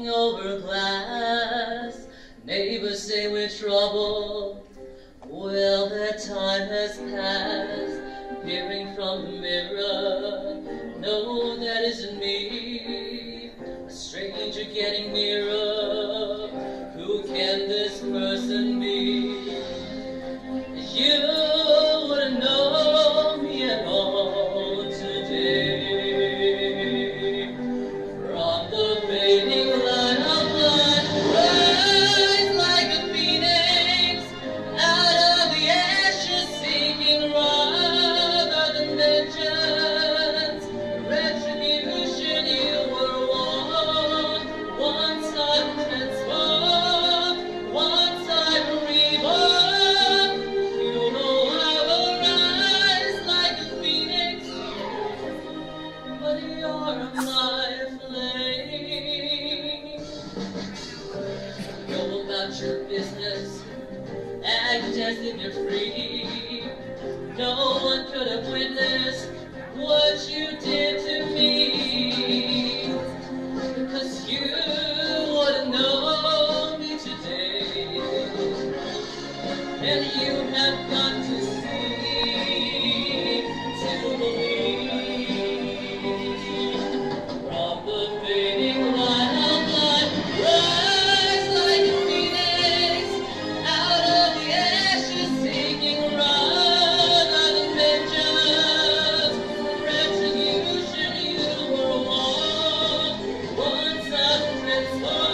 hanging over glass. Neighbors say we're trouble. Well, that time has passed. Peering from the mirror, no, that isn't me. A stranger getting nearer. Who can this person be? You. Your business, act as if you're free. No one could have witnessed what you did to me, because you wouldn't know me today, and you have got to see to believe. From the fading light of light. Let's go.